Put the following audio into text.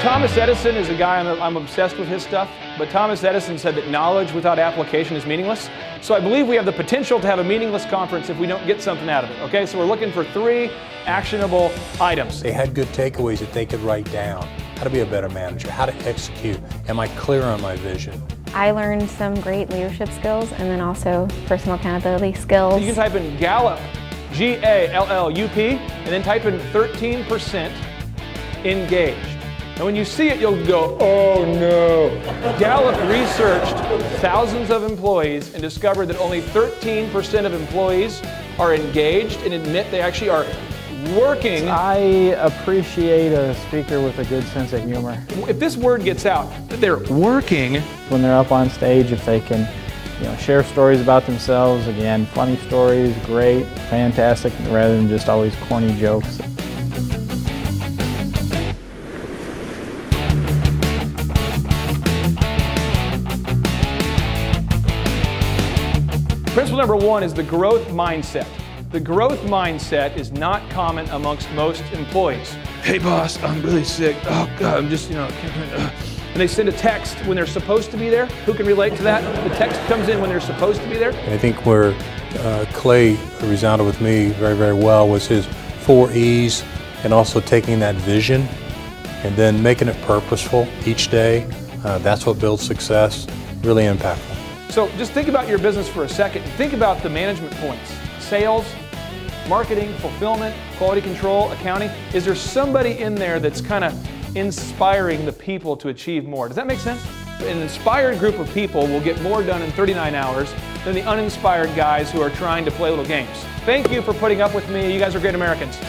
Thomas Edison is a guy I'm obsessed with his stuff, but Thomas Edison said that knowledge without application is meaningless. So I believe we have the potential to have a meaningless conference if we don't get something out of it. Okay, so we're looking for 3 actionable items. They had good takeaways that they could write down. How to be a better manager, how to execute. Am I clear on my vision? I learned some great leadership skills and then also personal accountability skills. So you can type in Gallup, G-A-L-L-U-P, and then type in 13% engaged. And when you see it, you'll go, oh no. Gallup researched thousands of employees and discovered that only 13% of employees are engaged and admit they actually are working. I appreciate a speaker with a good sense of humor. If this word gets out that they're working, when they're up on stage, if they can, you know, share stories about themselves, again, funny stories, great, fantastic, rather than just always corny jokes. Principle number 1 is the growth mindset. The growth mindset is not common amongst most employees. Hey boss, I'm really sick. Oh God, I'm just, you know. And they send a text when they're supposed to be there. Who can relate to that? The text comes in when they're supposed to be there. I think where Clay resounded with me very, very well was his 4 E's and also taking that vision and then making it purposeful each day. That's what builds success, really impactful. So just think about your business for a second. Think about the management points: sales, marketing, fulfillment, quality control, accounting. Is there somebody in there that's kind of inspiring the people to achieve more? Does that make sense? An inspired group of people will get more done in 39 hours than the uninspired guys who are trying to play little games. Thank you for putting up with me. You guys are great Americans.